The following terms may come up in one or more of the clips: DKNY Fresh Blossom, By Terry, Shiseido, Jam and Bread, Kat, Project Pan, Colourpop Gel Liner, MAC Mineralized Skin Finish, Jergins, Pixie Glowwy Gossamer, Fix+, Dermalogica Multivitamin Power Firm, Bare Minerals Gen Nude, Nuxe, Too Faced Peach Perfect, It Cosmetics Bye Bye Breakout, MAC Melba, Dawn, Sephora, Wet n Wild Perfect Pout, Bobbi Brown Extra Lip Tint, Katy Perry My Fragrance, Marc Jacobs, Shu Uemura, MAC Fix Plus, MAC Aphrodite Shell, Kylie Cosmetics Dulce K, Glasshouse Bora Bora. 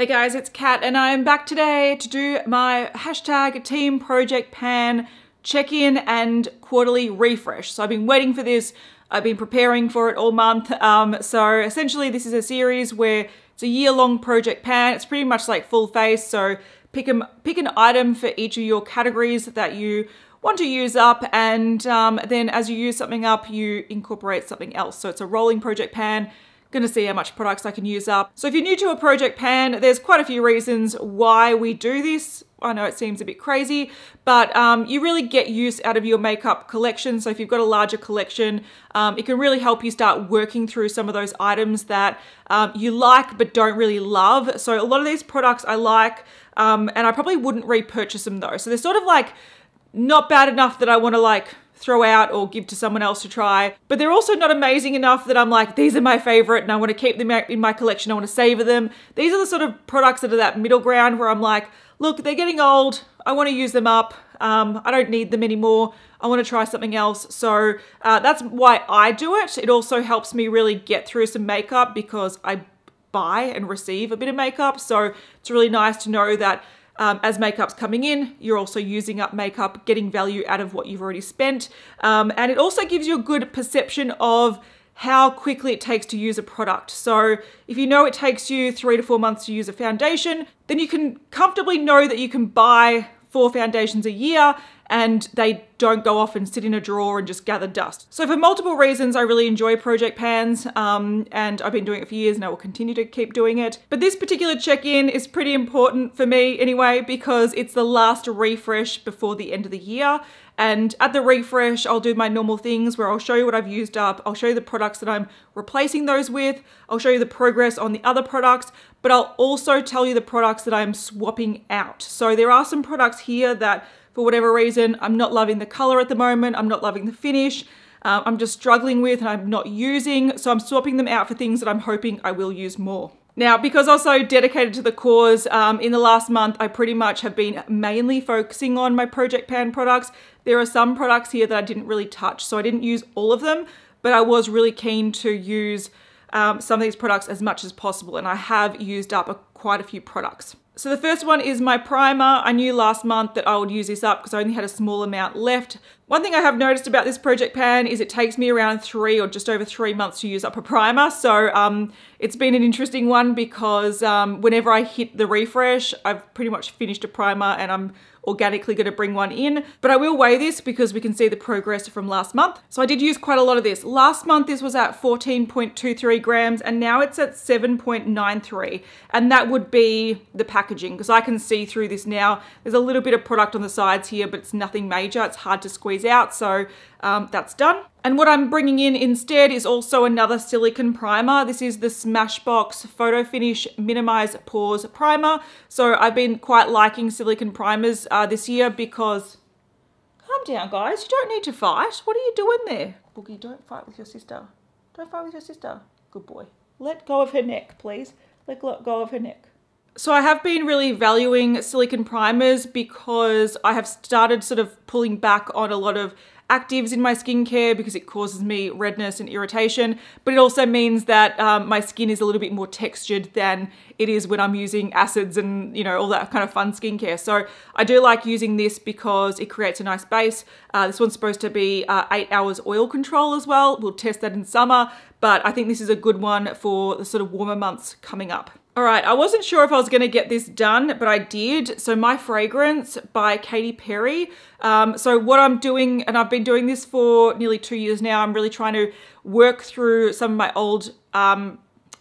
Hey guys, it's Kat and I am back today to do my hashtag Team Project Pan check-in and quarterly refresh. So I've been waiting for this, I've been preparing for it all month. So essentially this is a series where it's a year-long Project Pan. It's pretty much like full face, so pick an item for each of your categories that you want to use up, and then as you use something up, you incorporate something else. So it's a rolling Project Pan. Gonna see how much products I can use up. So if you're new to a Project Pan, there's quite a few reasons why we do this. I know it seems a bit crazy, but you really get use out of your makeup collection. So if you've got a larger collection, it can really help you start working through some of those items that you like but don't really love. So a lot of these products I like, and I probably wouldn't repurchase them though. So they're sort of like not bad enough that I wanna like throw out or give to someone else to try, but they're also not amazing enough that I'm like, these are my favorite and I want to keep them in my collection, I want to savor them. These are the sort of products that are that middle ground where I'm like, look, they're getting old, I want to use them up, I don't need them anymore, I want to try something else. So that's why I do it. It also helps me really get through some makeup because I buy and receive a bit of makeup. So it's really nice to know that as makeup's coming in, you're also using up makeup, getting value out of what you've already spent. And it also gives you a good perception of how quickly it takes to use a product. So if you know it takes you 3 to 4 months to use a foundation, then you can comfortably know that you can buy 4 foundations a year and they don't go off and sit in a drawer and just gather dust. So for multiple reasons, I really enjoy Project Pans, and I've been doing it for years and I will continue to keep doing it. But this particular check-in is pretty important for me anyway, because it's the last refresh before the end of the year. And at the refresh, I'll do my normal things where I'll show you what I've used up, I'll show you the products that I'm replacing those with, I'll show you the progress on the other products, but I'll also tell you the products that I'm swapping out. So there are some products here that for whatever reason, I'm not loving the color at the moment, I'm not loving the finish, I'm just struggling with and I'm not using, so I'm swapping them out for things that I'm hoping I will use more. Now, because I'm so dedicated to the cause, in the last month, I pretty much have been mainly focusing on my Project Pan products. There are some products here that I didn't really touch, so I didn't use all of them, but I was really keen to use some of these products as much as possible, and I have used up quite a few products. So the first one is my primer. I knew last month that I would use this up because I only had a small amount left. One thing I have noticed about this Project Pan is it takes me around 3 or just over 3 months to use up a primer. So it's been an interesting one because whenever I hit the refresh, I've pretty much finished a primer and I'm organically going to bring one in. But I will weigh this because we can see the progress from last month. So I did use quite a lot of this. Last month, this was at 14.23 grams and now it's at 7.93. And that would be the packaging because I can see through this now. There's a little bit of product on the sides here, but it's nothing major. It's hard to squeeze out. So that's done. And what I'm bringing in instead is also another silicone primer. This is the Smashbox Photo Finish Minimize Pores Primer. So I've been quite liking silicone primers this year because, calm down guys, you don't need to fight. What are you doing there? Boogie, don't fight with your sister. Don't fight with your sister. Good boy. Let go of her neck, please. Let go of her neck. So I have been really valuing silicone primers because I have started sort of pulling back on a lot of actives in my skincare because it causes me redness and irritation, but it also means that my skin is a little bit more textured than it is when I'm using acids and, you know, all that kind of fun skincare. So I do like using this because it creates a nice base. This one's supposed to be 8 hours oil control as well. We'll test that in summer, but I think this is a good one for the sort of warmer months coming up. All right, I wasn't sure if I was gonna get this done, but I did. So My Fragrance by Katy Perry. So what I'm doing, and I've been doing this for nearly 2 years now, I'm really trying to work through some of my old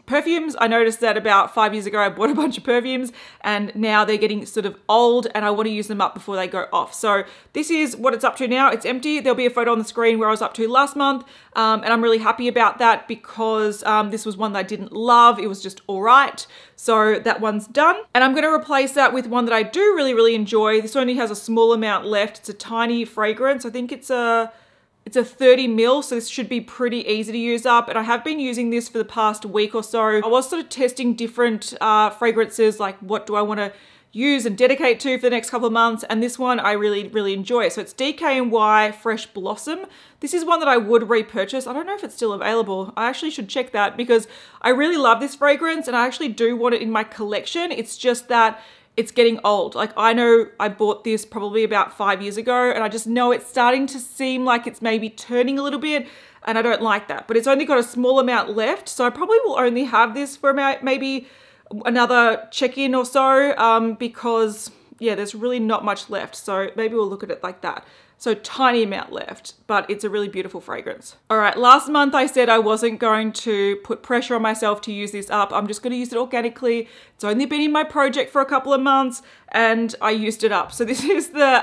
perfumes. I noticed that about 5 years ago, I bought a bunch of perfumes and now they're getting sort of old and I want to use them up before they go off. So this is what it's up to now. It's empty. There'll be a photo on the screen where I was up to last month. And I'm really happy about that because this was one that I didn't love. It was just all right. So that one's done. And I'm going to replace that with one that I do really, really enjoy. This only has a small amount left. It's a tiny fragrance. I think it's a 30 ml, so this should be pretty easy to use up. And I have been using this for the past week or so. I was sort of testing different fragrances, like what do I want to use and dedicate to for the next couple of months, and this one I really enjoy. So it's DKNY Fresh Blossom. This is one that I would repurchase. I don't know if it's still available. I actually should check that because I really love this fragrance and I actually do want it in my collection. It's just that it's getting old. Like, I know I bought this probably about 5 years ago, and I just know it's starting to seem like it's maybe turning a little bit, and I don't like that. But it's only got a small amount left, so I probably will only have this for about maybe another check-in or so, because yeah, there's really not much left. So maybe we'll look at it like that. So tiny amount left, but it's a really beautiful fragrance. All right, last month I said I wasn't going to put pressure on myself to use this up. I'm just gonna use it organically. It's only been in my project for a couple of months and I used it up. So this is the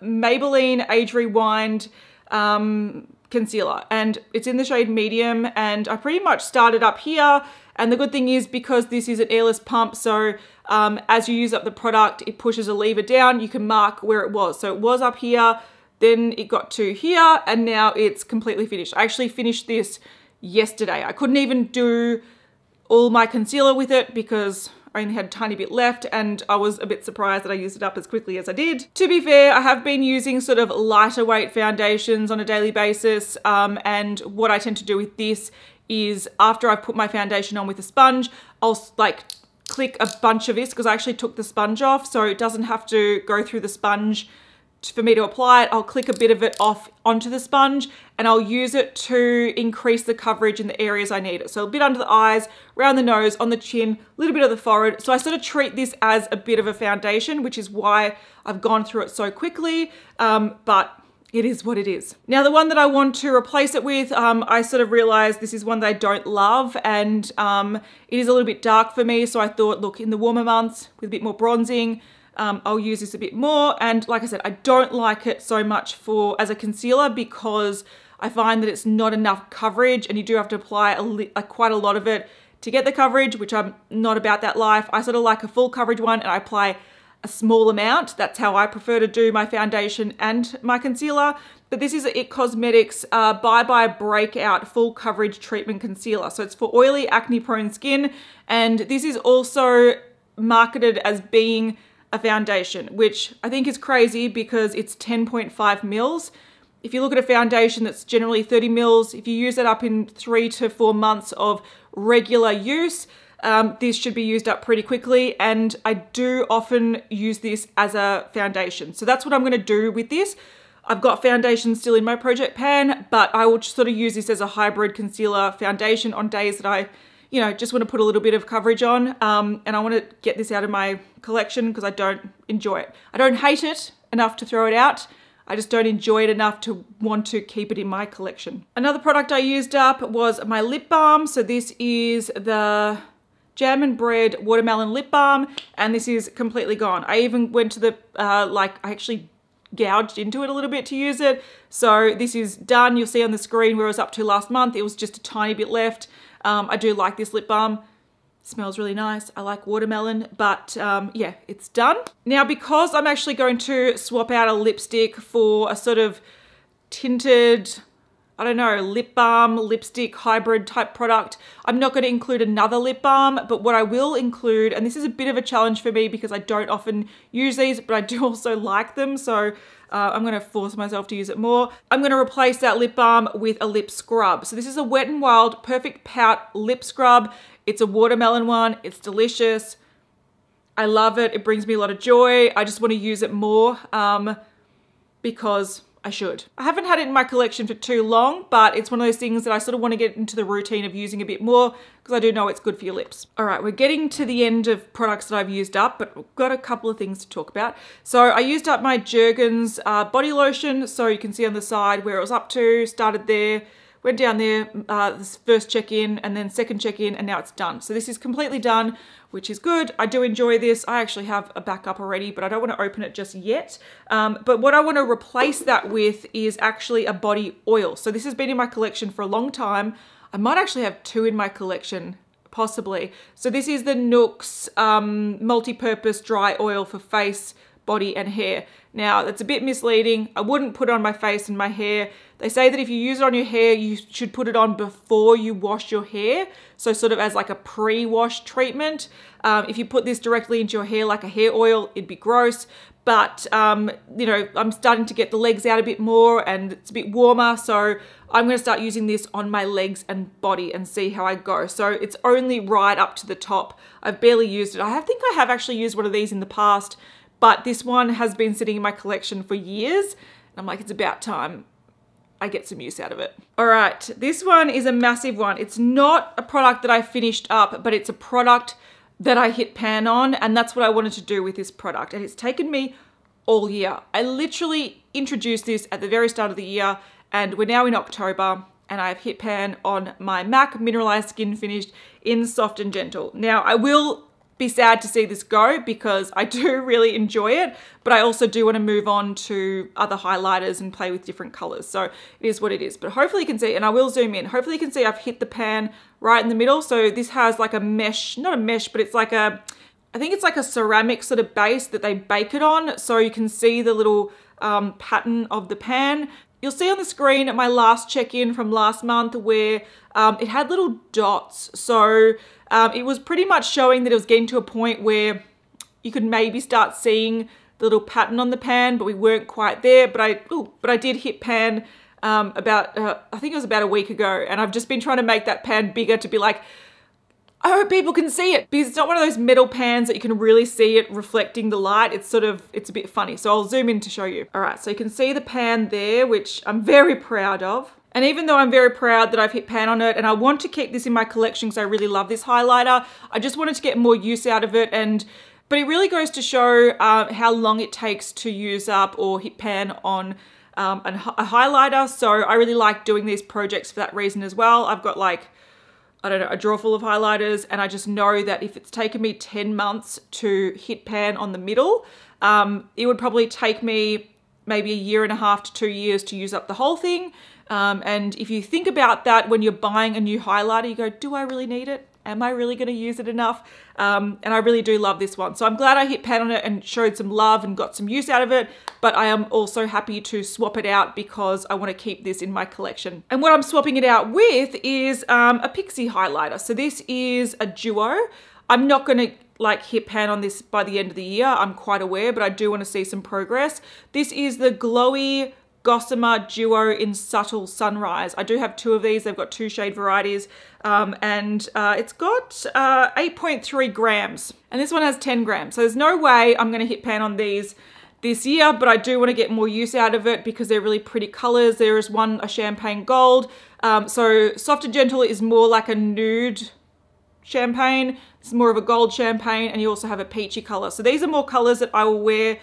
Maybelline Age Rewind concealer, and it's in the shade medium, and I pretty much started up here. And the good thing is, because this is an airless pump, so as you use up the product, it pushes a lever down, you can mark where it was. So it was up here, then it got to here, and now it's completely finished. I actually finished this yesterday. I couldn't even do all my concealer with it because I only had a tiny bit left, and I was a bit surprised that I used it up as quickly as I did. To be fair, I have been using sort of lighter weight foundations on a daily basis, and what I tend to do with this is after I've put my foundation on with a sponge, I'll like click a bunch of this because I actually took the sponge off, so it doesn't have to go through the sponge for me to apply it. I'll click a bit of it off onto the sponge and I'll use it to increase the coverage in the areas I need it. So a bit under the eyes, around the nose, on the chin, a little bit of the forehead. So I sort of treat this as a bit of a foundation, which is why I've gone through it so quickly, but it is what it is. Now, the one that I want to replace it with, I sort of realized this is one that I don't love, and it is a little bit dark for me. So I thought, look, in the warmer months with a bit more bronzing, I'll use this a bit more. And like I said, I don't like it so much for as a concealer because I find that it's not enough coverage, and you do have to apply quite a lot of it to get the coverage, which I'm not about that life. I sort of like a full coverage one, and I apply a small amount. That's how I prefer to do my foundation and my concealer. But this is It Cosmetics Bye Bye Breakout Full Coverage Treatment Concealer. So it's for oily, acne-prone skin. And this is also marketed as being a foundation, which I think is crazy because it's 10.5 mils. If you look at a foundation that's generally 30 mils, if you use that up in 3 to 4 months of regular use, this should be used up pretty quickly, and I do often use this as a foundation. So that's what I'm going to do with this. I've got foundation still in my project pan, but I will sort of use this as a hybrid concealer foundation on days that I, you know, just want to put a little bit of coverage on. And I want to get this out of my collection because I don't enjoy it. I don't hate it enough to throw it out. I just don't enjoy it enough to want to keep it in my collection. Another product I used up was my lip balm. So this is the Jam and Bread Watermelon Lip Balm, and this is completely gone. I even went to the, I actually gouged into it a little bit to use it. So this is done. You'll see on the screen where I was up to last month. It was just a tiny bit left. I do like this lip balm. Smells really nice. I like watermelon, but yeah, it's done. Now, because I'm actually going to swap out a lipstick for a sort of tinted, I don't know, lip balm, lipstick, hybrid type product, I'm not going to include another lip balm, but what I will include, and this is a bit of a challenge for me because I don't often use these, but I do also like them, so I'm going to force myself to use it more. I'm going to replace that lip balm with a lip scrub. So this is a Wet n Wild Perfect Pout lip scrub. It's a watermelon one. It's delicious. I love it. It brings me a lot of joy. I just want to use it more because I should. I haven't had it in my collection for too long, but it's one of those things that I sort of want to get into the routine of using a bit more because I do know it's good for your lips. All right, we're getting to the end of products that I've used up, but we've got a couple of things to talk about. So I used up my Jergins body lotion. So you can see on the side where it was up to, started there, went down there, this first check-in and then second check-in, and now it's done. So this is completely done, which is good. I do enjoy this. I actually have a backup already, but I don't want to open it just yet. But what I want to replace that with is actually a body oil. So this has been in my collection for a long time. I might actually have two in my collection, possibly. So this is the Nuxe multi-purpose dry oil for face, body and hair. Now that's a bit misleading. I wouldn't put it on my face and my hair. They say that if you use it on your hair, you should put it on before you wash your hair. So sort of as like a pre-wash treatment. If you put this directly into your hair like a hair oil, it'd be gross. But, you know, I'm starting to get the legs out a bit more and it's a bit warmer. So I'm going to start using this on my legs and body and see how I go. So it's only right up to the top. I've barely used it. I think I have actually used one of these in the past, but this one has been sitting in my collection for years. And I'm like, it's about time I get some use out of it. All right, this one is a massive one. It's not a product that I finished up, but it's a product that I hit pan on, and that's what I wanted to do with this product, and it's taken me all year. I literally introduced this at the very start of the year, and we're now in October, and I've hit pan on my MAC Mineralized Skin Finish in Soft and Gentle. Now, I will be sad to see this go because I do really enjoy it, but I also do want to move on to other highlighters and play with different colors. So it is what it is, but hopefully you can see, and I will zoom in. Hopefully you can see I've hit the pan right in the middle. So this has like a mesh, not a mesh, but it's like a, I think it's like a ceramic sort of base that they bake it on. So you can see the little pattern of the pan. You'll see on the screen at my last check-in from last month where it had little dots. So it was pretty much showing that it was getting to a point where you could maybe start seeing the little pattern on the pan, but we weren't quite there. But I did hit pan about, I think it was about a week ago. And I've just been trying to make that pan bigger to be like, I hope people can see it, because it's not one of those metal pans that you can really see it reflecting the light. It's sort of, it's a bit funny. So I'll zoom in to show you. All right, so you can see the pan there, which I'm very proud of. And even though I'm very proud that I've hit pan on it and I want to keep this in my collection because I really love this highlighter, I just wanted to get more use out of it. But it really goes to show how long it takes to use up or hit pan on a highlighter. So I really like doing these projects for that reason as well. I've got like, I don't know, a drawer full of highlighters, and I just know that if it's taken me 10 months to hit pan on the middle, it would probably take me maybe a year and a half to 2 years to use up the whole thing. And if you think about that when you're buying a new highlighter, you go, do I really need it? Am I really going to use it enough? And I really do love this one. So I'm glad I hit pan on it and showed some love and got some use out of it. But I am also happy to swap it out because I want to keep this in my collection. And what I'm swapping it out with is a Pixie highlighter. So this is a duo. I'm not going to like hit pan on this by the end of the year. I'm quite aware, but I do want to see some progress. This is the Glowy Gossamer Duo in Subtle Sunrise. I do have two of these. They've got two shade varieties, and it's got 8.3 grams, and this one has 10 grams. So there's no way I'm going to hit pan on these this year, but I do want to get more use out of it because they're really pretty colors. There is one, a champagne gold. So Soft and Gentle is more like a nude champagne. It's more of a gold champagne, and you also have a peachy color. So these are more colors that I will wear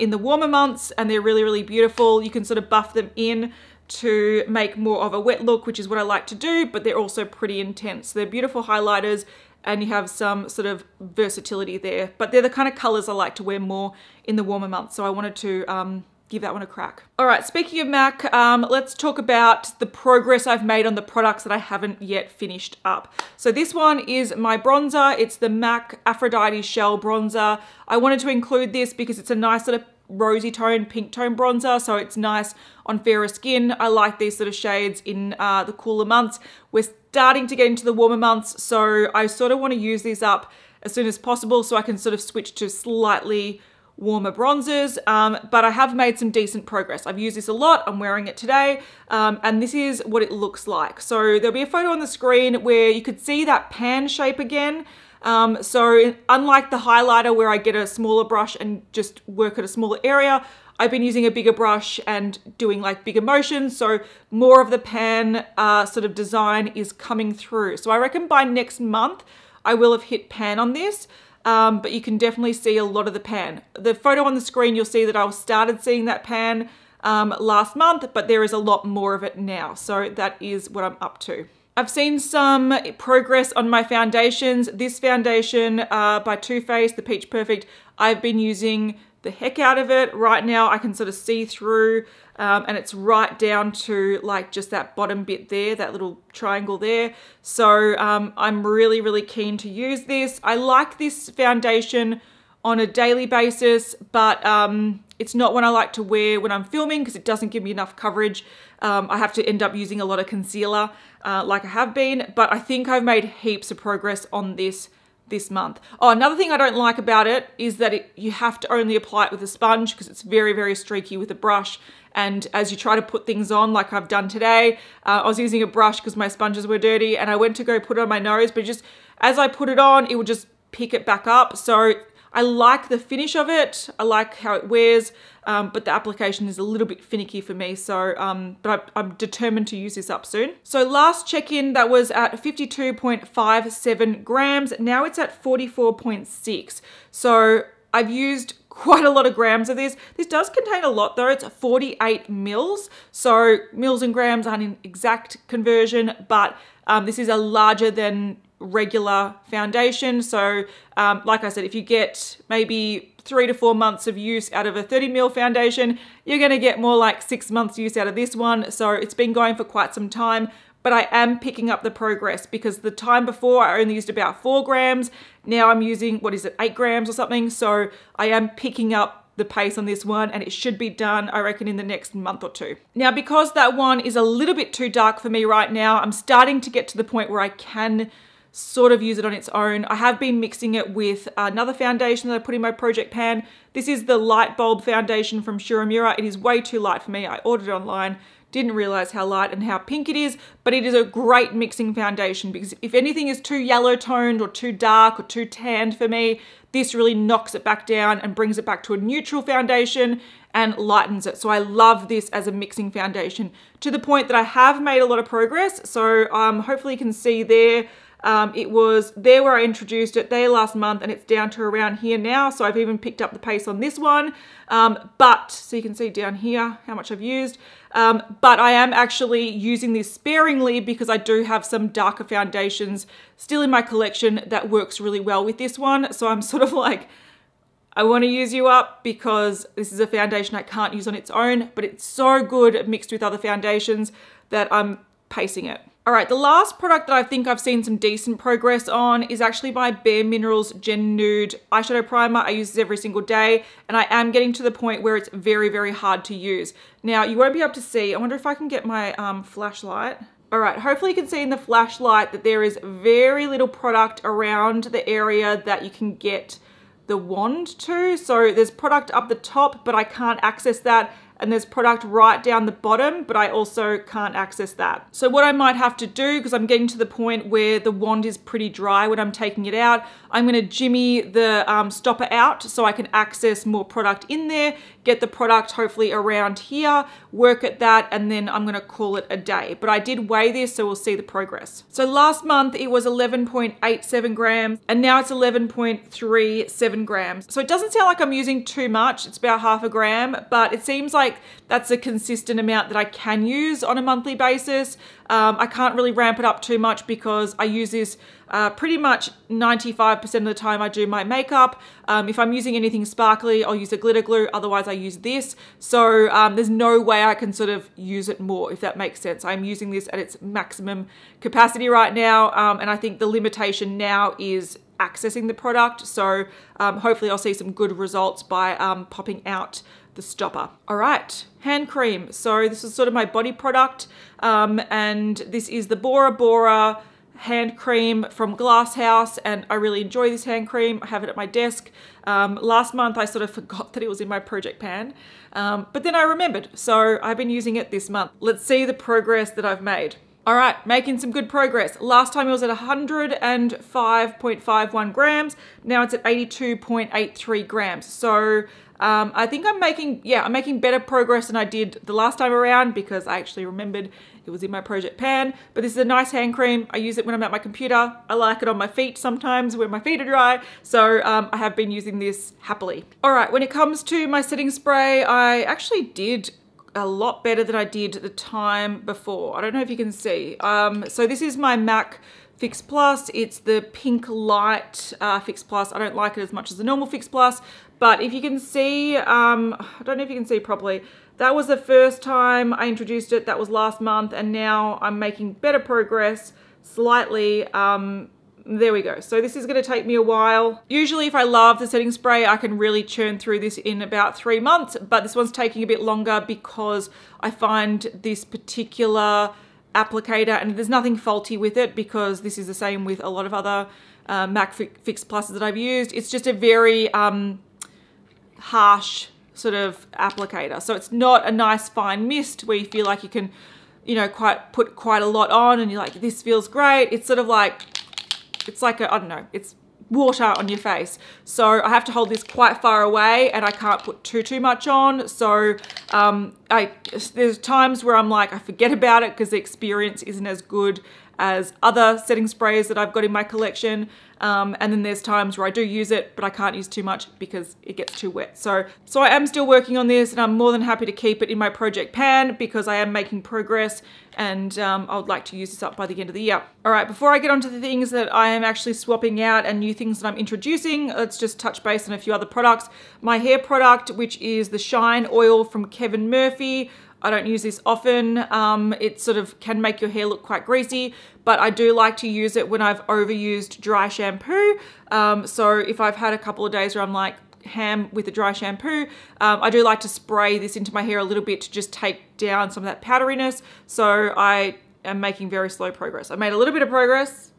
in the warmer months, and they're really, really beautiful. You can sort of buff them in to make more of a wet look, which is what I like to do, but they're also pretty intense. So they're beautiful highlighters, and you have some sort of versatility there, but they're the kind of colors I like to wear more in the warmer months. So I wanted to give that one a crack. All right, speaking of MAC, let's talk about the progress I've made on the products that I haven't yet finished up. So this one is my bronzer. It's the MAC Aphrodite Shell bronzer. I wanted to include this because it's a nice sort of rosy tone, pink tone bronzer, so it's nice on fairer skin. I like these sort of shades in the cooler months. We're starting to get into the warmer months, so I sort of want to use these up as soon as possible so I can sort of switch to slightly warmer bronzers, but I have made some decent progress. I've used this a lot, I'm wearing it today, and this is what it looks like. So there'll be a photo on the screen where you could see that pan shape again. So unlike the highlighter where I get a smaller brush and just work at a smaller area, I've been using a bigger brush and doing like bigger motions. So more of the pan sort of design is coming through. So I reckon by next month, I will have hit pan on this. But you can definitely see a lot of the pan. The photo on the screen, you'll see that I started seeing that pan last month, but there is a lot more of it now. So that is what I'm up to. I've seen some progress on my foundations. This foundation by Too Faced, the Peach Perfect, I've been using the heck out of it. Right now I can sort of see through and it's right down to like just that bottom bit there, that little triangle there. So I'm really, really keen to use this. I like this foundation on a daily basis, but it's not one I like to wear when I'm filming because it doesn't give me enough coverage. I have to end up using a lot of concealer like I have been, but I think I've made heaps of progress on this month. Oh, another thing I don't like about it is that you have to only apply it with a sponge because it's very, very streaky with a brush. And as you try to put things on, like I've done today, I was using a brush because my sponges were dirty and I went to go put it on my nose, but just as I put it on, it would just pick it back up. So I like the finish of it. I like how it wears, but the application is a little bit finicky for me. So, but I'm determined to use this up soon. So last check-in, that was at 52.57 grams. Now it's at 44.6. So I've used quite a lot of grams of this. This does contain a lot though. It's 48 mils. So mils and grams aren't an exact conversion, but this is a larger than regular foundation. So like I said, if you get maybe 3 to 4 months of use out of a 30 mil foundation, you're gonna get more like 6 months use out of this one. So it's been going for quite some time, but I am picking up the progress because the time before I only used about 4 grams. Now I'm using, what is it, 8 grams or something. So I am picking up the pace on this one and it should be done, I reckon, in the next month or two. Now, because that one is a little bit too dark for me right now, I'm starting to get to the point where I can sort of use it on its own. I have been mixing it with another foundation that I put in my project pan. This is the Lightbulb foundation from Shu Uemura. It is way too light for me. I ordered it online, didn't realize how light and how pink it is, but it is a great mixing foundation because if anything is too yellow toned or too dark or too tanned for me, this really knocks it back down and brings it back to a neutral foundation and lightens it. So I love this as a mixing foundation to the point that I have made a lot of progress. So hopefully you can see there. It was there where I introduced it there last month and it's down to around here now. So I've even picked up the pace on this one. But so you can see down here how much I've used. But I am actually using this sparingly because I do have some darker foundations still in my collection that works really well with this one. So I'm sort of like, I want to use you up because this is a foundation I can't use on its own, but it's so good mixed with other foundations that I'm pacing it. All right, the last product that I think I've seen some decent progress on is actually my Bare Minerals Gen Nude eyeshadow primer. I use this every single day and I am getting to the point where it's very, very hard to use. Now, you won't be able to see. I wonder if I can get my flashlight. All right, hopefully you can see in the flashlight that there is very little product around the area that you can get the wand to. So there's product up the top, but I can't access that. And there's product right down the bottom, but I also can't access that. So what I might have to do, because I'm getting to the point where the wand is pretty dry when I'm taking it out, I'm gonna jimmy the stopper out so I can access more product in there, get the product hopefully around here, work at that, and then I'm gonna call it a day. But I did weigh this, so we'll see the progress. So last month it was 11.87 grams, and now it's 11.37 grams. So it doesn't sound like I'm using too much, it's about half a gram, but it seems like that's a consistent amount that I can use on a monthly basis. I can't really ramp it up too much because I use this pretty much 95% of the time I do my makeup. If I'm using anything sparkly, I'll use a glitter glue. Otherwise I use this. So there's no way I can sort of use it more, if that makes sense. I'm using this at its maximum capacity right now. And I think the limitation now is accessing the product. So hopefully I'll see some good results by popping out the stopper. All right, hand cream. So this is sort of my body product. And this is the Bora Bora hand cream from Glasshouse. And I really enjoy this hand cream. I have it at my desk. Last month, I sort of forgot that it was in my project pan, but then I remembered. So I've been using it this month. Let's see the progress that I've made. All right, making some good progress. Last time it was at 105.51 grams. Now it's at 82.83 grams. So I think I'm making better progress than I did the last time around because I actually remembered it was in my project pan, but this is a nice hand cream. I use it when I'm at my computer. I like it on my feet sometimes when my feet are dry. So I have been using this happily. All right, when it comes to my setting spray, I actually did a lot better than I did the time before. I don't know if you can see. So this is my MAC Fix Plus. It's the pink light Fix Plus. I don't like it as much as the normal Fix Plus, but if you can see, I don't know if you can see properly, that was the first time I introduced it. That was last month, and now I'm making better progress slightly There we go. So this is going to take me a while. Usually if I love the setting spray, I can really churn through this in about 3 months, but this one's taking a bit longer because I find this particular applicator, and there's nothing faulty with it because this is the same with a lot of other MAC Fix Pluses that I've used. It's just a very harsh sort of applicator. So it's not a nice fine mist where you feel like you can, you know, put quite a lot on and you're like, this feels great. It's sort of like, it's like a, I don't know, it's water on your face. So I have to hold this quite far away and I can't put too much on. So there's times where I'm like, I forget about it because the experience isn't as good as other setting sprays that I've got in my collection. And then there's times where I do use it, but I can't use too much because it gets too wet. So I am still working on this and I'm more than happy to keep it in my project pan because I am making progress and I would like to use this up by the end of the year. All right, before I get onto the things that I am actually swapping out and new things that I'm introducing, let's just touch base on a few other products. My hair product, which is the Shine Oil from Kevin Murphy. I don't use this often. It sort of can make your hair look quite greasy, but I do like to use it when I've overused dry shampoo. So if I've had a couple of days where I'm like ham with a dry shampoo, I do like to spray this into my hair a little bit to just take down some of that powderiness. So I am making very slow progress. I made a little bit of progress,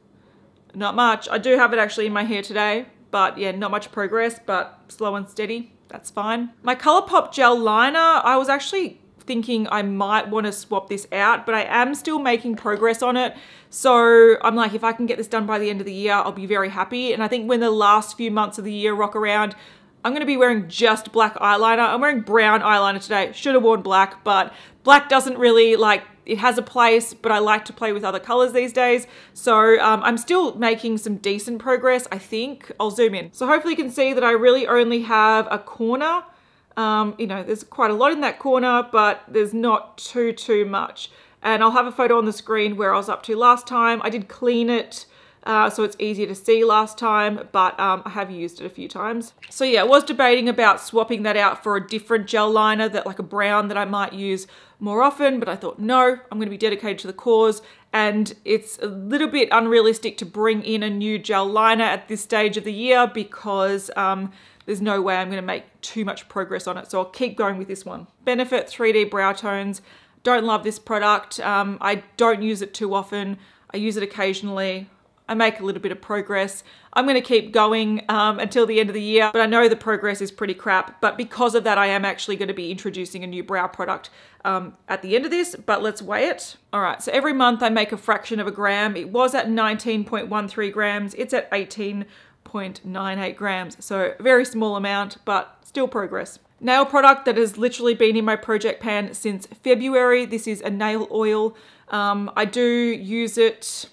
not much. I do have it actually in my hair today, but yeah, not much progress, but slow and steady, that's fine. My Colourpop Gel Liner, I was actually thinking I might want to swap this out, but I am still making progress on it. So I'm like, if I can get this done by the end of the year, I'll be very happy. And I think when the last few months of the year rock around, I'm going to be wearing just black eyeliner. I'm wearing brown eyeliner today. Should have worn black, but black doesn't really, like, it has a place, but I like to play with other colors these days. So I'm still making some decent progress, I think. I'll zoom in. So hopefully you can see that I really only have a corner. You know, there's quite a lot in that corner, but there's not too much. And I'll have a photo on the screen where I was up to last time. I did clean it, so it's easier to see last time, but I have used it a few times. So yeah, I was debating about swapping that out for a different gel liner, that like a brown that I might use more often, but I thought, no, I'm going to be dedicated to the cause. And it's a little bit unrealistic to bring in a new gel liner at this stage of the year because there's no way I'm going to make too much progress on it. So I'll keep going with this one. Benefit 3D Brow Tones. Don't love this product. I don't use it too often. I use it occasionally. I make a little bit of progress. I'm going to keep going until the end of the year, but I know the progress is pretty crap. But because of that, I am actually going to be introducing a new brow product at the end of this, but let's weigh it. All right, so every month I make a fraction of a gram. It was at 19.13 grams. It's at 18.98 grams. So a very small amount, but still progress. Nail product that has literally been in my project pan since February. This is a nail oil. I do use it.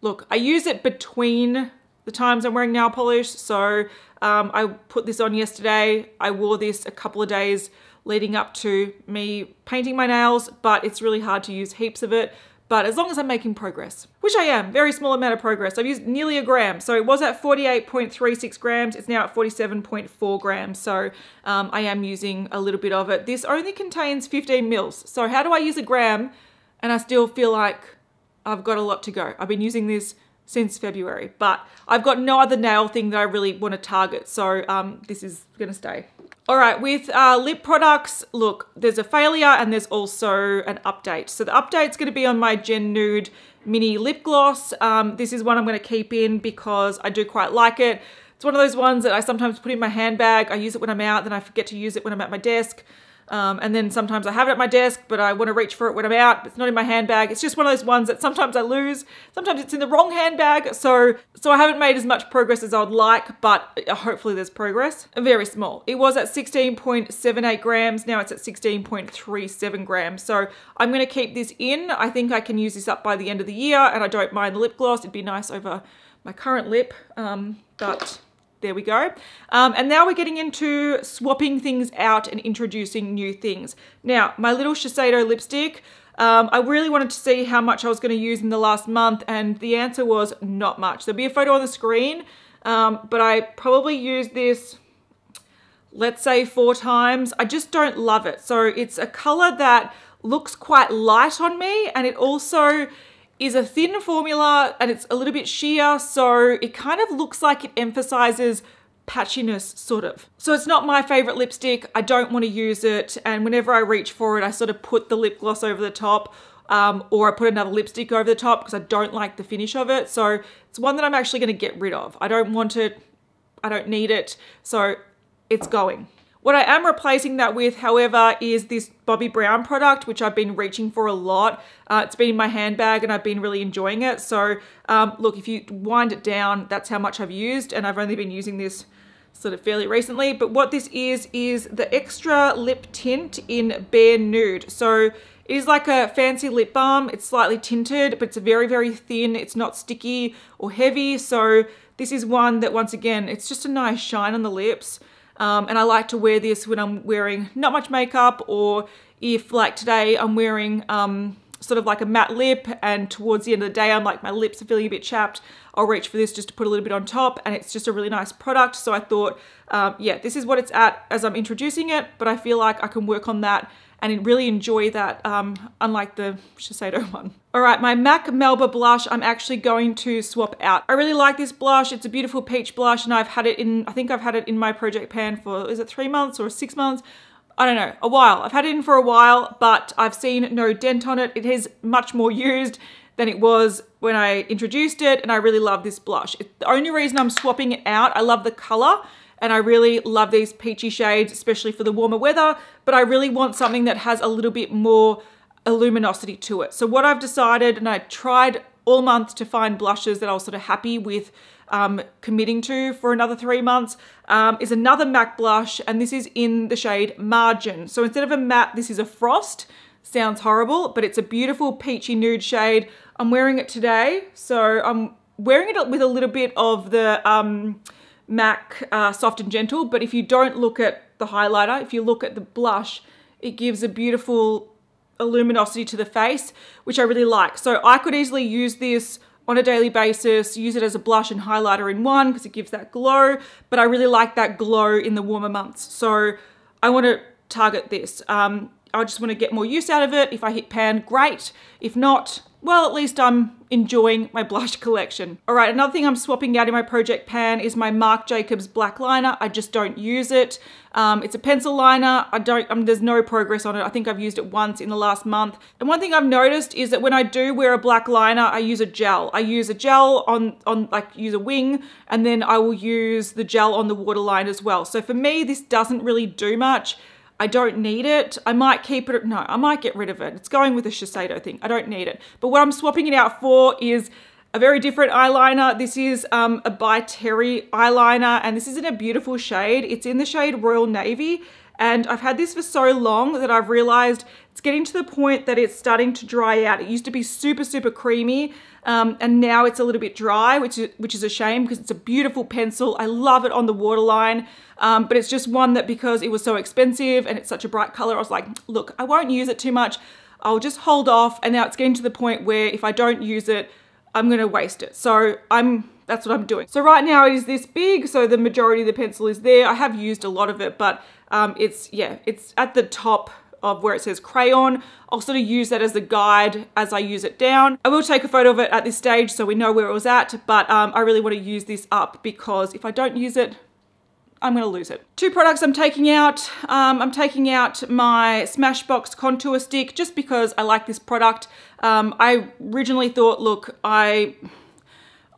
Look, I use it between the times I'm wearing nail polish. So I put this on yesterday. I wore this a couple of days leading up to me painting my nails, but it's really hard to use heaps of it. But as long as I'm making progress, which I am, very small amount of progress. I've used nearly a gram. So it was at 48.36 grams. It's now at 47.4 grams. So I am using a little bit of it. This only contains 15 mils. So how do I use a gram and I still feel like I've got a lot to go? I've been using this since February, but I've got no other nail thing that I really want to target. So this is going to stay. All right, with lip products, look, there's a failure and there's also an update. So the update's gonna be on my Gen Nude Mini Lip Gloss. This is one I'm gonna keep in because I do quite like it. It's one of those ones that I sometimes put in my handbag. I use it when I'm out, then I forget to use it when I'm at my desk. And then sometimes I have it at my desk, but I want to reach for it when I'm out. It's not in my handbag. It's just one of those ones that sometimes I lose. Sometimes it's in the wrong handbag. So I haven't made as much progress as I'd like, but hopefully there's progress. Very small. It was at 16.78 grams. Now it's at 16.37 grams. So I'm going to keep this in. I think I can use this up by the end of the year and I don't mind the lip gloss. It'd be nice over my current lip, but there we go. And now we're getting into swapping things out and introducing new things. Now, my little Shiseido lipstick, I really wanted to see how much I was going to use in the last month, and the answer was not much. There'll be a photo on the screen, but I probably used this, let's say 4 times. I just don't love it. So it's a color that looks quite light on me, and it also is a thin formula and it's a little bit sheer, so it kind of looks like it emphasizes patchiness, sort of. So it's not my favorite lipstick. I don't want to use it, and whenever I reach for it, I sort of put the lip gloss over the top, or I put another lipstick over the top because I don't like the finish of it. So it's one that I'm actually going to get rid of. I don't want it. I don't need it. So it's going. What I am replacing that with, however, is this Bobbi Brown product, which I've been reaching for a lot. It's been in my handbag and I've been really enjoying it. So look, if you wind it down, that's how much I've used, and I've only been using this sort of fairly recently. But what this is the Extra Lip Tint in Bare Nude. So it is like a fancy lip balm. It's slightly tinted, but it's very, very thin. It's not sticky or heavy. So this is one that, once again, it's just a nice shine on the lips. And I like to wear this when I'm wearing not much makeup, or if, like today, I'm wearing sort of like a matte lip and towards the end of the day I'm like, my lips are feeling a bit chapped, I'll reach for this just to put a little bit on top, and it's just a really nice product. So I thought, yeah, this is what it's at as I'm introducing it, but I feel like I can work on that and really enjoy that, unlike the Shiseido one. All right, my MAC Melba blush, I'm actually going to swap out. I really like this blush. It's a beautiful peach blush, and I've had it in, I think I've had it in my project pan for, is it 3 months or 6 months? I don't know, a while. I've had it in for a while, but I've seen no dent on it. It is much more used than it was when I introduced it, and I really love this blush. It's the only reason I'm swapping it out. I love the color, and I really love these peachy shades, especially for the warmer weather, but I really want something that has a little bit more luminosity to it. So what I've decided, and I tried all month to find blushes that I was sort of happy with committing to for another 3 months, is another MAC blush, and this is in the shade Margin. So instead of a matte, this is a frost. Sounds horrible, but it's a beautiful peachy nude shade. I'm wearing it today, so I'm wearing it with a little bit of the MAC Soft and Gentle, but if you don't look at the highlighter, if you look at the blush, it gives a beautiful luminosity to the face, which I really like. So I could easily use this on a daily basis, use it as a blush and highlighter in one, because it gives that glow, but I really like that glow in the warmer months. So I want to target this. I just want to get more use out of it. If I hit pan, great. If not, well, at least I'm enjoying my blush collection. All right, another thing I'm swapping out in my project pan is my Marc Jacobs black liner. I just don't use it. It's a pencil liner. There's no progress on it. I think I've used it once in the last month. And one thing I've noticed is that when I do wear a black liner, I use a gel. I use a gel use a wing, and then I will use the gel on the waterline as well. So for me, this doesn't really do much. I don't need it. I might keep it. No, I might get rid of it. It's going with the Shiseido thing. I don't need it. But what I'm swapping it out for is a very different eyeliner. This is a By Terry eyeliner, and this is in a beautiful shade. It's in the shade Royal Navy, and I've had this for so long that I've realized it's getting to the point that it's starting to dry out. It used to be super, super creamy, and now it's a little bit dry, which is a shame because it's a beautiful pencil. I love it on the waterline, but it's just one that, because it was so expensive and it's such a bright color, I was like, look, I won't use it too much. I'll just hold off, and now it's getting to the point where if I don't use it, I'm gonna waste it. So that's what I'm doing. So right now it is this big, so the majority of the pencil is there. I have used a lot of it, but it's at the top of where it says crayon. I'll sort of use that as a guide as I use it down. I will take a photo of it at this stage so we know where it was at, but I really want to use this up, because if I don't use it, I'm gonna lose it. Two products I'm taking out. I'm taking out my Smashbox Contour Stick just because I like this product. I originally thought, look, I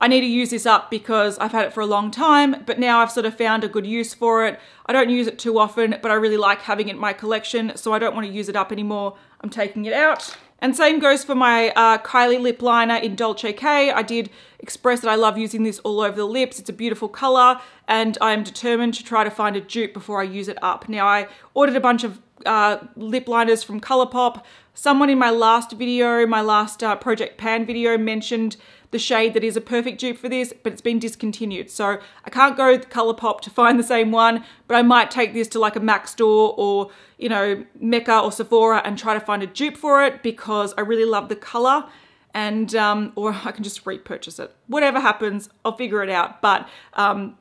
need to use this up because I've had it for a long time, but now I've sort of found a good use for it. I don't use it too often, but I really like having it in my collection, so I don't want to use it up anymore. I'm taking it out. And same goes for my Kylie lip liner in Dulce K. I did express that I love using this all over the lips. It's a beautiful color, and I'm determined to try to find a dupe before I use it up. Now, I ordered a bunch of lip liners from Colourpop. Someone in my last video, my last Project Pan video, mentioned the shade that is a perfect dupe for this, but it's been discontinued. So I can't go with Colourpop to find the same one, but I might take this to like a MAC store or, you know, Mecca or Sephora and try to find a dupe for it, because I really love the color, and or I can just repurchase it. Whatever happens, I'll figure it out. But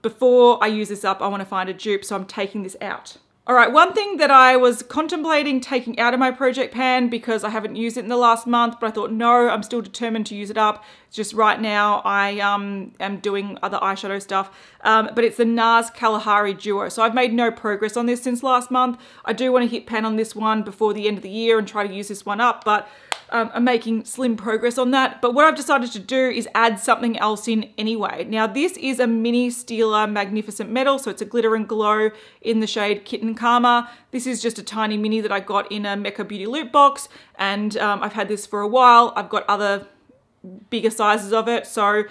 before I use this up, I want to find a dupe, so I'm taking this out. All right, one thing that I was contemplating taking out of my project pan because I haven't used it in the last month, but I thought, no, I'm still determined to use it up. Just right now, I am doing other eyeshadow stuff, but it's the NARS Kalahari Duo. So I've made no progress on this since last month. I do want to hit pan on this one before the end of the year and try to use this one up, but I'm making slim progress on that. But what I've decided to do is add something else in anyway. Now, this is a mini Stila Magnificent Metal, so it's a glitter and glow in the shade Kitten Karma. This is just a tiny mini that I got in a Mecca Beauty loot box, and I've had this for a while. I've got other bigger sizes of it, so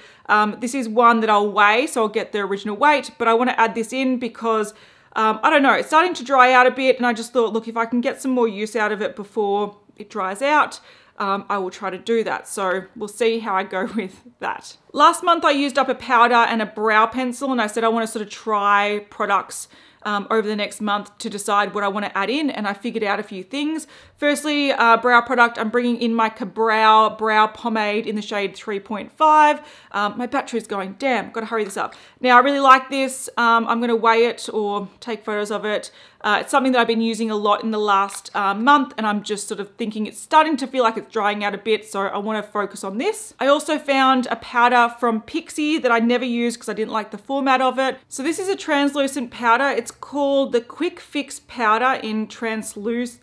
this is one that I'll weigh, so I'll get the original weight, but I want to add this in because I don't know, it's starting to dry out a bit, and I just thought, look, if I can get some more use out of it before it dries out, I will try to do that. So we'll see how I go with that. Last month I used up a powder and a brow pencil, and I said I want to sort of try products over the next month to decide what I want to add in, and I figured out a few things. Firstly, brow product, I'm bringing in my Cabrow Brow Pomade in the shade 3.5. My battery's going, damn, gotta hurry this up. Now, I really like this. I'm gonna weigh it or take photos of it. It's something that I've been using a lot in the last month, and I'm just sort of thinking it's starting to feel like it's drying out a bit, so I want to focus on this. I also found a powder from Pixie that I never used because I didn't like the format of it. So this is a translucent powder. It's called the Quick Fix Powder in Translucid.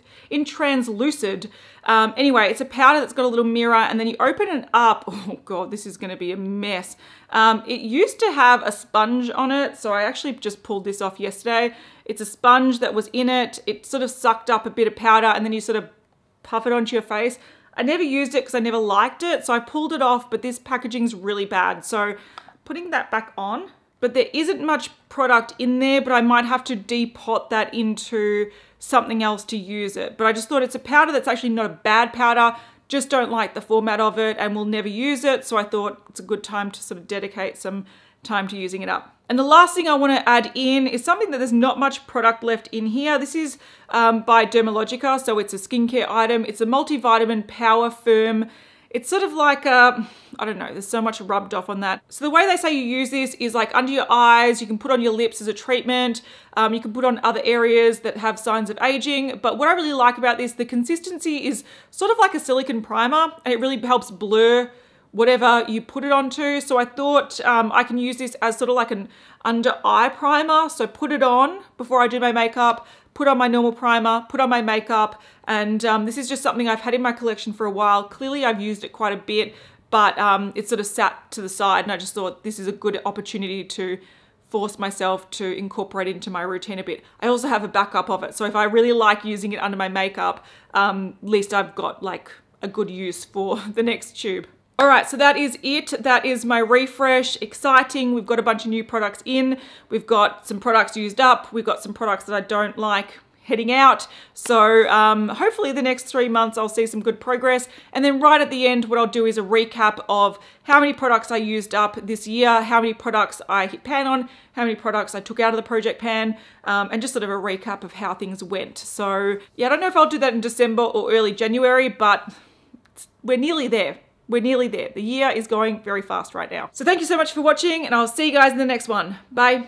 Anyway, it's a powder that's got a little mirror, and then you open it up. Oh God, this is gonna be a mess. It used to have a sponge on it, so I actually just pulled this off yesterday. It's a sponge that was in it. It sort of sucked up a bit of powder, and then you sort of puff it onto your face. I never used it because I never liked it, so I pulled it off, but this packaging's really bad. So putting that back on, but there isn't much product in there, but I might have to depot that into something else to use it. But I just thought it's a powder that's actually not a bad powder, just don't like the format of it and will never use it. So I thought it's a good time to sort of dedicate some time to using it up. And the last thing I want to add in is something that there's not much product left in here. This is by Dermalogica, so it's a skincare item. It's a multivitamin power firm. It's sort of like a, I don't know, there's so much rubbed off on that. So the way they say you use this is like under your eyes, you can put on your lips as a treatment, you can put on other areas that have signs of aging. But what I really like about this, the consistency is sort of like a silicone primer, and it really helps blur whatever you put it onto. So I thought I can use this as sort of like an under eye primer. So put it on before I do my makeup, put on my normal primer, put on my makeup. And this is just something I've had in my collection for a while. Clearly I've used it quite a bit, but it sort of sat to the side, and I just thought this is a good opportunity to force myself to incorporate it into my routine a bit. I also have a backup of it. So if I really like using it under my makeup, at least I've got like a good use for the next tube. All right, so that is it. That is my refresh. Exciting. We've got a bunch of new products in. We've got some products used up. We've got some products that I don't like heading out. So hopefully the next 3 months I'll see some good progress. And then right at the end, what I'll do is a recap of how many products I used up this year, how many products I hit pan on, how many products I took out of the project pan, and just sort of a recap of how things went. So yeah, I don't know if I'll do that in December or early January, but we're nearly there. We're nearly there. The year is going very fast right now. So thank you so much for watching, and I'll see you guys in the next one. Bye.